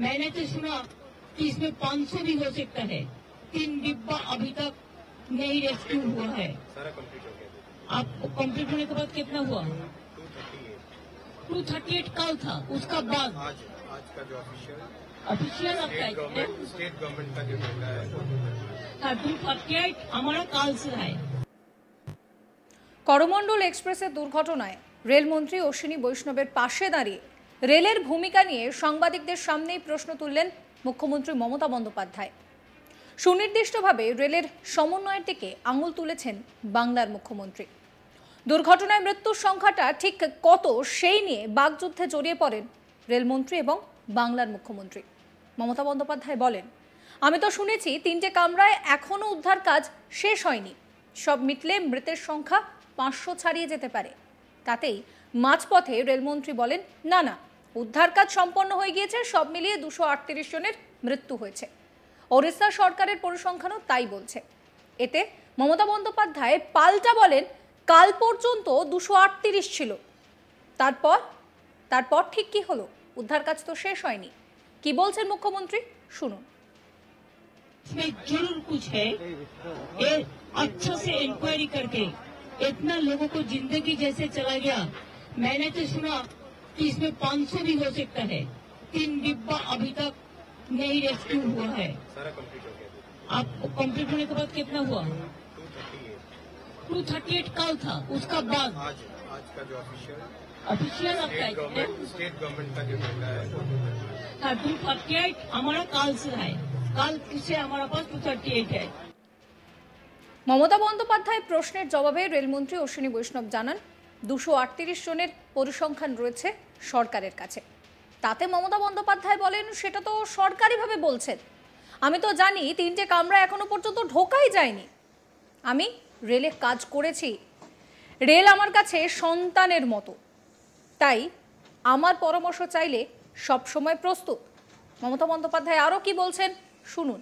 मैंने तो सुना कि इसमें 500 भी हो सकता है। 3 डिब्बा अभी तक नहीं रेस्क्यू हुआ है। आप कम्प्लीट होने के बाद कितना हुआ? 238 कल था, उसका बाद आज का जो ऑफिशियल स्टेट गवर्नमेंट का जो डेटा है 238 हमारा कल से है। করমণ্ডল এক্সপ্রেসের দুর্ঘটনায় রেলমন্ত্রী অশ্বিনী বৈষ্ণবের পাশে দাঁড়িয়ে রেলের ভূমিকা নিয়ে সাংবাদিকদের সামনেই প্রশ্ন তুললেন মুখ্যমন্ত্রী মমতা বন্দ্যোপাধ্যায়। সুনির্দিষ্টভাবে রেলের সমন্বয়ের দিকে আঙুল তুলেছেন বাংলার মুখ্যমন্ত্রী। দুর্ঘটনায় মৃত্যুর সংখ্যাটা ঠিক কত সেই নিয়ে বাগযুদ্ধে জড়িয়ে পড়েন রেলমন্ত্রী এবং বাংলার মুখ্যমন্ত্রী। মমতা বন্দ্যোপাধ্যায় বলেন, আমি তো শুনেছি 3টে কামরায় এখনো উদ্ধার কাজ শেষ হয়নি, সব মিটলে মৃতের সংখ্যা 500 ছাড়িয়ে যেতে পারে। তাতেই মাঝপথে রেলমন্ত্রী বলেন, না না, উদ্ধার কাজ সম্পন্ন হয়ে গিয়েছে, সব মিলিয়ে 238 জনের মৃত্যু হয়েছে। ওড়িশা সরকারের পরিসংখ্যানও তাই বলছে। এতে মমতা বন্দ্যোপাধ্যায় পাল্টা বলেন, কাল পর্যন্ত 238 ছিল, তারপর ঠিক কি হলো? উদ্ধার কাজ তো শেষ হয়নি। কি বলছেন মুখ্যমন্ত্রী শুনুন। জরুর कुछ है, अच्छे से इंक्वायरी करके इतना लोगों को जिंदगी जैसे चला गया। मैंने तो सुना कि इसमें 500 भी हो सकता है। 3 डिब्बा अभी तक नहीं रेस्क्यू हुआ है। आप कम्प्लीट होने के बाद कितना हुआ? 238 कल था, उसका बाद आज का जो ऑफिशियल स्टेट गवर्नमेंट का जो डेटा है 238 हमारा कल से है। कल से हमारा पास 238 है। মমতা বন্দ্যোপাধ্যায় প্রশ্নের জবাবে রেলমন্ত্রী অশ্বিনী বৈষ্ণব জানান, 238 জনের পরিসংখ্যান রয়েছে সরকারের কাছে। তাতে মমতা বন্দ্যোপাধ্যায় বলেন, সেটা তো সরকারিভাবে বলছেন, আমি তো জানি 3টে কামরা এখনো পর্যন্ত ঢোকাই যায়নি। আমি রেলে কাজ করেছি, রেল আমার কাছে সন্তানের মতো, তাই আমার পরামর্শ চাইলে সবসময় প্রস্তুত। মমতা বন্দ্যোপাধ্যায় আরও কি বলছেন শুনুন।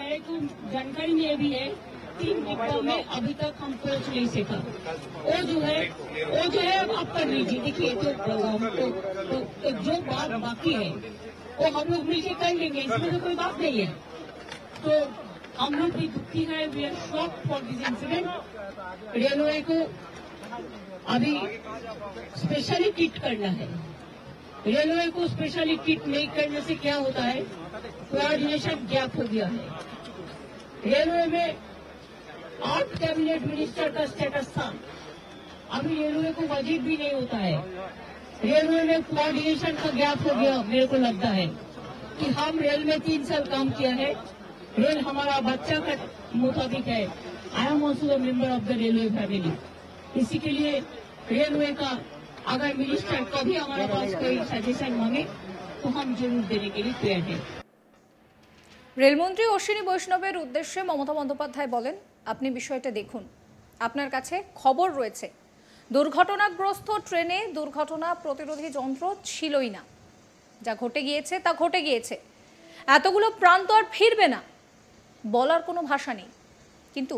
मेरे को जानकारी में भी है 3 डिब्बा में अभी तक हम पहुँच नहीं सका। वो जो है आप कर लीजिए। देखिए तो जो बात बाकी है वो हम लोग मिलकर कर लेंगे, इसमें तो कोई बात नहीं है। तो हम लोग भी दुखी है, we are shocked for this incident. Railway को अभी स्पेशली किट करना है। रेलवे को स्पेशली किट नहीं करने से क्या होता है, कोऑर्डिनेशन गैप हो गया है। रेलवे में 8 कैबिनेट मिनिस्टर का स्टेटस था, अभी रेलवे को वाजिब भी नहीं होता है। रेलवे में कोऑर्डिनेशन का गैप हो गया। मेरे को लगता है कि हम रेल में 3 साल काम किया है, रेल हमारा बच्चा का मुताबिक है। I am also a member of the railway family. इसी के लिए रेलवे का अगर मिनिस्टर कभी हमारे पास कोई सजेशन मांगे तो हम जरूर देने के लिए तैयार हैं। রেলমন্ত্রী অশ্বিনী বৈষ্ণবের উদ্দেশ্যে মমতা বন্দ্যোপাধ্যায় বলেন, আপনি বিষয়টা দেখুন, আপনার কাছে খবর রয়েছে। দুর্ঘটনাগ্রস্ত ট্রেনে দুর্ঘটনা প্রতিরোধী যন্ত্র ছিলই না, যা ঘটে গিয়েছে তা ঘটে গিয়েছে। এতগুলো প্রাণ তো আর ফিরবে না, বলার কোনো ভাষা নেই। কিন্তু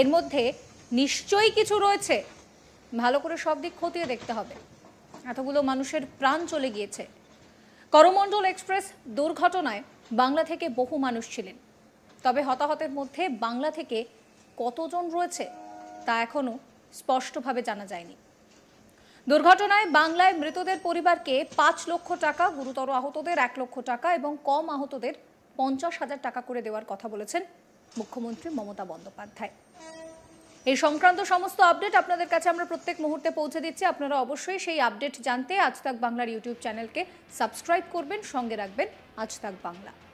এর মধ্যে নিশ্চয়ই কিছু রয়েছে, ভালো করে সব দিক খতিয়ে দেখতে হবে। এতগুলো মানুষের প্রাণ চলে গিয়েছে। করমণ্ডল এক্সপ্রেস দুর্ঘটনায় বাংলা থেকে বহু মানুষ ছিলেন, তবে হতাহতের মধ্যে বাংলা থেকে কতজন রয়েছে তা এখনও স্পষ্টভাবে জানা যায়নি। দুর্ঘটনায় বাংলায় মৃতদের পরিবারকে 5 লক্ষ টাকা, গুরুতর আহতদের 1 লক্ষ টাকা এবং কম আহতদের 50,000 টাকা করে দেওয়ার কথা বলেছেন মুখ্যমন্ত্রী মমতা বন্দ্যোপাধ্যায়। এই সংক্রান্ত সমস্ত আপডেট আপনাদের কাছে আমরা প্রত্যেক মুহূর্তে পৌঁছে দিচ্ছি। আপনারা অবশ্যই সেই আপডেট জানতে আজ তাক বাংলার ইউটিউব চ্যানেলকে সাবস্ক্রাইব করবেন, সঙ্গে রাখবেন আজ তাক বাংলা।